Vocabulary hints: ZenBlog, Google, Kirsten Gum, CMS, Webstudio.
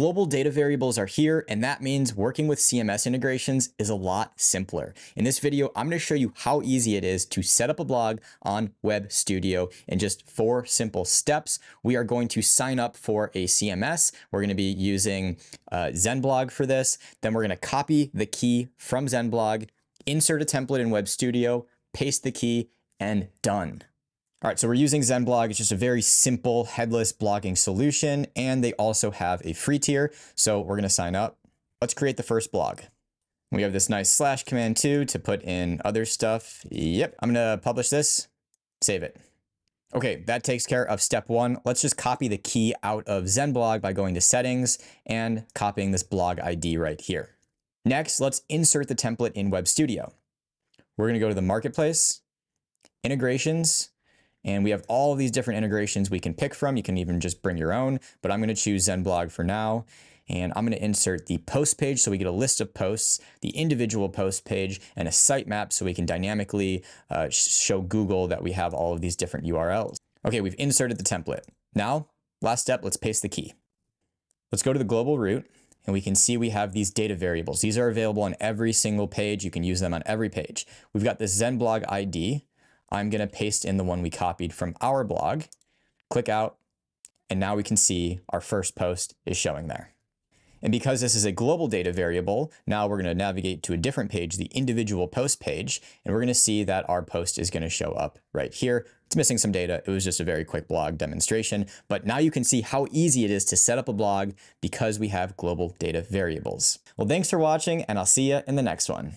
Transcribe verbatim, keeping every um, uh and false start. Global data variables are here, and that means working with C M S integrations is a lot simpler. In this video, I'm going to show you how easy it is to set up a blog on Webstudio in just four simple steps. We are going to sign up for a C M S. We're going to be using uh, ZenBlog for this. Then we're going to copy the key from ZenBlog, insert a template in Webstudio, paste the key, and done. All right, so we're using ZenBlog. It's just a very simple headless blogging solution, and they also have a free tier. So we're gonna sign up. Let's create the first blog. We have this nice slash command too to put in other stuff. Yep, I'm gonna publish this, save it. Okay, that takes care of step one. Let's just copy the key out of ZenBlog by going to settings and copying this blog I D right here. Next, let's insert the template in Webstudio. We're gonna go to the marketplace, integrations, and we have all of these different integrations we can pick from. You can even just bring your own, but I'm gonna choose ZenBlog for now. And I'm gonna insert the post page so we get a list of posts, the individual post page, and a sitemap so we can dynamically uh, show Google that we have all of these different U R Ls. Okay, we've inserted the template. Now, last step, let's paste the key. Let's go to the global route, and we can see we have these data variables. These are available on every single page. You can use them on every page. We've got this ZenBlog I D. I'm gonna paste in the one we copied from our blog, click out, and now we can see our first post is showing there. And because this is a global data variable, now we're gonna navigate to a different page, the individual post page, and we're gonna see that our post is gonna show up right here. It's missing some data. It was just a very quick blog demonstration, but now you can see how easy it is to set up a blog because we have global data variables. Well, thanks for watching, and I'll see you in the next one.